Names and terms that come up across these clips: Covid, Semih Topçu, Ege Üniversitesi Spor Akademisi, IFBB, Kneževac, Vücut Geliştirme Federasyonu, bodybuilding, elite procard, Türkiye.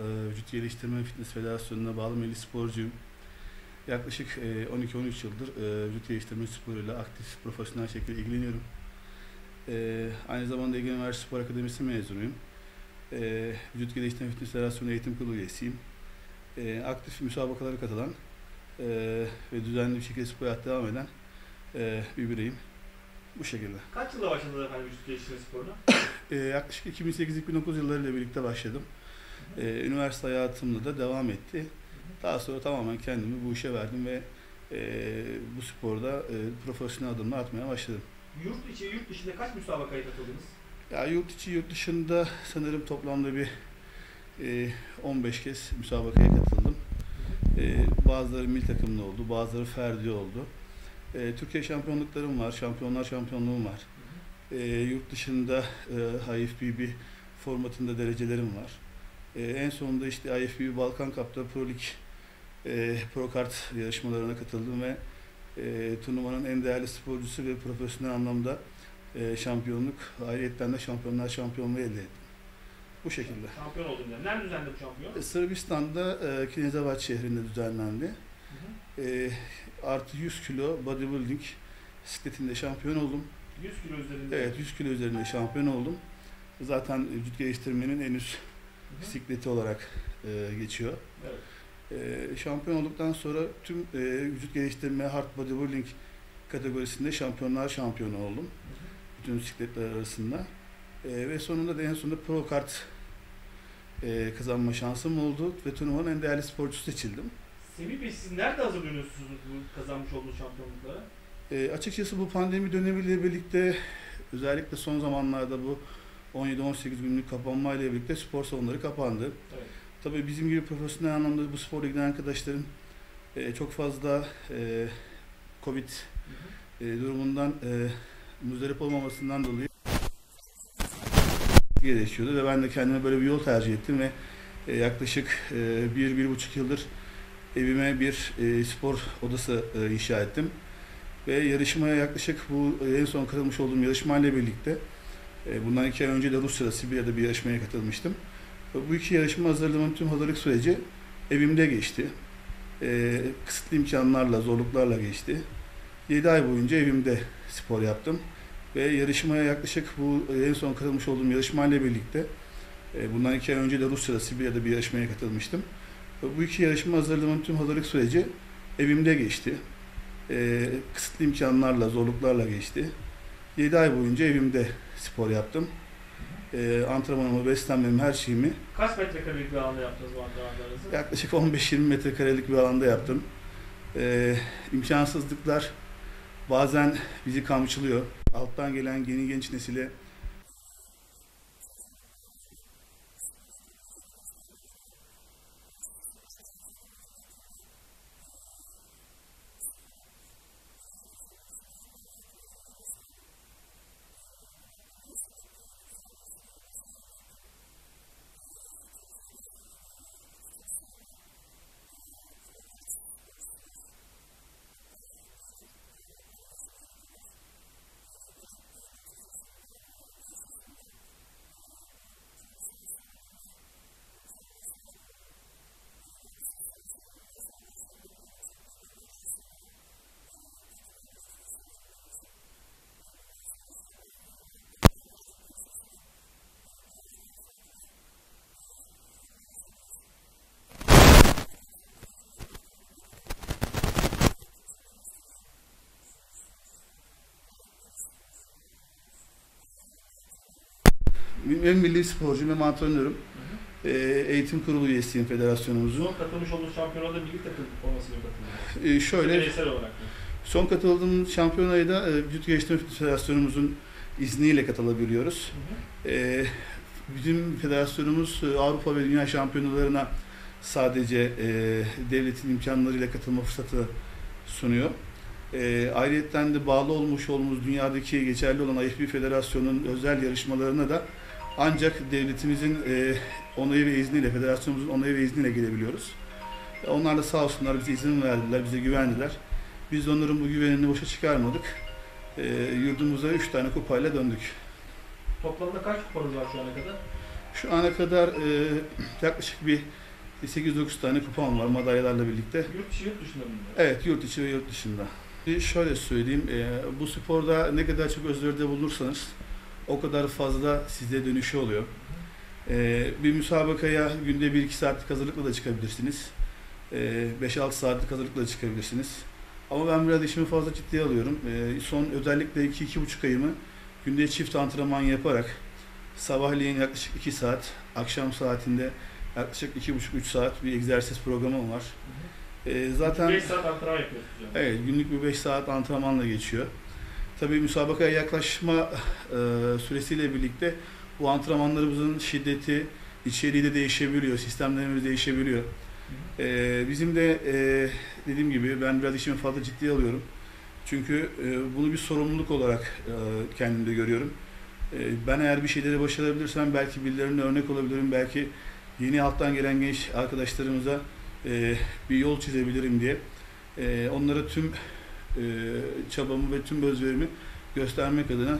Vücut Geliştirme Fitness Federasyonu'na bağlı milli sporcuyum. Yaklaşık 12-13 yıldır vücut geliştirme sporuyla aktif, profesyonel şekilde ilgileniyorum. Aynı zamanda Ege Üniversitesi Spor Akademisi mezunuyum. Vücut Geliştirme Fitness Federasyonu Eğitim Kurulu üyesiyim. Aktif müsabakalara katılan ve düzenli bir şekilde spor hayatına devam eden bir bireyim. Bu şekilde. Kaç yılda başladınız efendim vücut geliştirme sporuna? Yaklaşık 2008-2009 yıllarıyla birlikte başladım. Üniversite hayatımda da devam etti. Daha sonra tamamen kendimi bu işe verdim ve bu sporda profesyonel adımlar atmaya başladım. Yurt içi, yurt dışında kaç müsabakaya katıldınız? Ya yurt içi, yurt dışında sanırım toplamda bir 15 kez müsabakaya katıldım. Bazıları milli takımlı oldu, bazıları ferdi oldu. Türkiye şampiyonluklarım var, şampiyonluğum var. Yurt dışında IFBB formatında derecelerim var. En sonunda işte IFBB Balkan Cup'ta Pro Lig Pro Kart yarışmalarına katıldım ve turnuvanın en değerli sporcusu ve profesyonel anlamda şampiyonluk, ayrıyetten de şampiyonlar şampiyonluğu elde ettim. Bu şekilde. Şampiyon oldum yani. Nerede düzenlendi bu şampiyon? Sırbistan'da Kneževac şehrinde düzenlendi. Artı 100 kilo bodybuilding bisikletinde şampiyon oldum. 100 kilo üzerinde? Evet, 100 kilo üzerinde şampiyon oldum. Zaten vücut geliştirmenin en üst bisikleti olarak geçiyor. Evet. Şampiyon olduktan sonra tüm vücut geliştirme hard bodybuilding kategorisinde şampiyonlar şampiyonu oldum. Bütün bisikletler arasında. Ve sonunda da en sonunda Pro Kart kazanma şansım oldu ve turnuvanın en değerli sporcusu seçildim. Semih Bey, siz nerede hazırlanıyorsunuz bu kazanmış olduğunuz şampiyonluklara? Açıkçası bu pandemi dönemiyle birlikte, özellikle son zamanlarda bu 17-18 günlük kapanmayla birlikte spor salonları kapandı. Evet. Tabii bizim gibi profesyonel anlamda bu sporla ilgilenen arkadaşların çok fazla Covid durumundan muzdarip olmamasından dolayı gerekiyordu ve ben de kendime böyle bir yol tercih ettim ve yaklaşık 1-1,5 yıldır evime bir spor odası inşa ettim ve yarışmaya yaklaşık bu en son katılmış olduğum yarışmayla birlikte bundan 2 ay önce de Rusya'da Sibirya'da bir yarışmaya katılmıştım. Bu iki yarışma hazırlamanın tüm hazırlık süreci evimde geçti. Kısıtlı imkanlarla, zorluklarla geçti. 7 ay boyunca evimde spor yaptım ve yarışmaya yaklaşık bu en son katılmış olduğum yarışmayla birlikte bundan 2 ay önce de Rusya'da Sibirya'da bir yarışmaya katılmıştım. Bu iki yarışma hazırlamanın tüm hazırlık süreci evimde geçti. Kısıtlı imkanlarla, zorluklarla geçti. 7 ay boyunca evimde spor yaptım. Antrenmanımı, beslenmemi, her şeyimi. Kaç metrekarelik bir alanda yaptınız bu antrenmanlarınızı? Yaklaşık 15-20 metrekarelik bir alanda yaptım. İmkansızlıklar bazen bizi kamçılıyor. Alttan gelen yeni genç nesile ben milli sporcuyum, hem antrenörüm, eğitim kurulu üyesiyim federasyonumuzun. Son katılmış olduğunuz şampiyonada milli takım formasıyla katıldınız. Şöyle, olarak son katıldığım şampiyonaya da Vücut Geliştirme Federasyonumuzun izniyle katılabiliyoruz. Bizim federasyonumuz Avrupa ve Dünya şampiyonalarına sadece devletin imkanlarıyla katılma fırsatı sunuyor. Ayrıyeten de bağlı olmuş olduğumuz dünyadaki geçerli olan IFBB Federasyonu'nun özel yarışmalarına da ancak devletimizin onayı ve izniyle, federasyonumuzun onayı ve izniyle gelebiliyoruz. Onlar da sağ olsunlar bize izin verdiler, bize güvendiler. Biz onların bu güvenini boşa çıkarmadık. Yurdumuza 3 tane kupayla döndük. Toplamda kaç kupanız var şu ana kadar? Şu ana kadar yaklaşık bir 8-9 tane kupam var madalyalarla birlikte. Yurt içi, yurt dışında mı? Evet, yurt içi ve yurt dışında. Şöyle söyleyeyim, bu sporda ne kadar çok özveride bulursanız o kadar fazla size dönüşü oluyor. Bir müsabakaya günde 1-2 saatlik hazırlıkla da çıkabilirsiniz. 5-6 saatlik hazırlıkla da çıkabilirsiniz. Ama ben biraz işimi fazla ciddiye alıyorum. Son özellikle 2-2,5 ayımı günde çift antrenman yaparak sabahleyin yaklaşık 2 saat, akşam saatinde yaklaşık 2,5-3 saat bir egzersiz programım var. Zaten 5 saat antrenman yapıyorsunuz. Evet, günlük bir 5 saat antrenmanla geçiyor. Tabii müsabakaya yaklaşma süresiyle birlikte bu antrenmanlarımızın şiddeti, içeriği de değişebiliyor, sistemlerimiz değişebiliyor. Bizim de dediğim gibi ben biraz işimi fazla ciddiye alıyorum. Çünkü bunu bir sorumluluk olarak kendimde görüyorum. Ben eğer bir şeyleri başarabilirsem belki birilerine örnek olabilirim, belki yeni alttan gelen genç arkadaşlarımıza bir yol çizebilirim diye onlara tüm çabamı ve tüm özverimi göstermek adına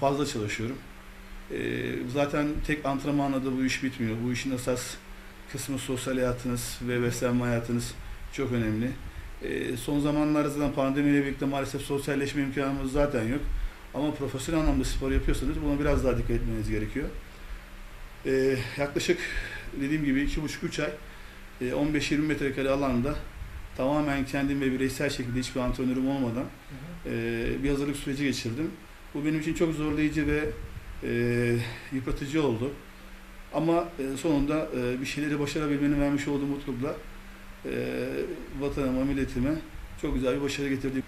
fazla çalışıyorum. Zaten tek antrenmanla da bu iş bitmiyor. Bu işin esas kısmı sosyal hayatınız ve beslenme hayatınız çok önemli. Son zamanlarda zaten pandemiyle birlikte maalesef sosyalleşme imkanımız zaten yok. Ama profesyonel anlamda spor yapıyorsanız buna biraz daha dikkat etmeniz gerekiyor. Yaklaşık dediğim gibi 2,5-3 ay 15-20 metrekare alanda tamamen kendim ve bireysel şekilde hiçbir antrenörüm olmadan bir hazırlık süreci geçirdim. Bu benim için çok zorlayıcı ve yıpratıcı oldu. Ama sonunda bir şeyleri başarabilmenin vermiş olduğu mutlulukla vatanıma, milletime çok güzel bir başarı getirdim.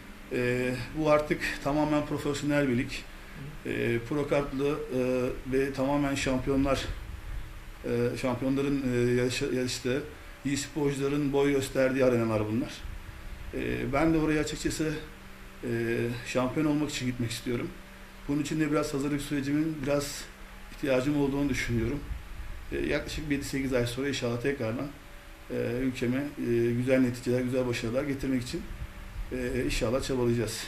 Bu artık tamamen profesyonel bir lig. Pro kartlı ve tamamen şampiyonların yarıştığı, iyi sporcuların boy gösterdiği arenalar bunlar. Ben de oraya açıkçası şampiyon olmak için gitmek istiyorum. Bunun için de biraz hazırlık sürecimin biraz ihtiyacım olduğunu düşünüyorum. Yaklaşık 7-8 ay sonra inşallah tekrardan ülkeme güzel neticeler, güzel başarılar getirmek için inşallah çabalayacağız.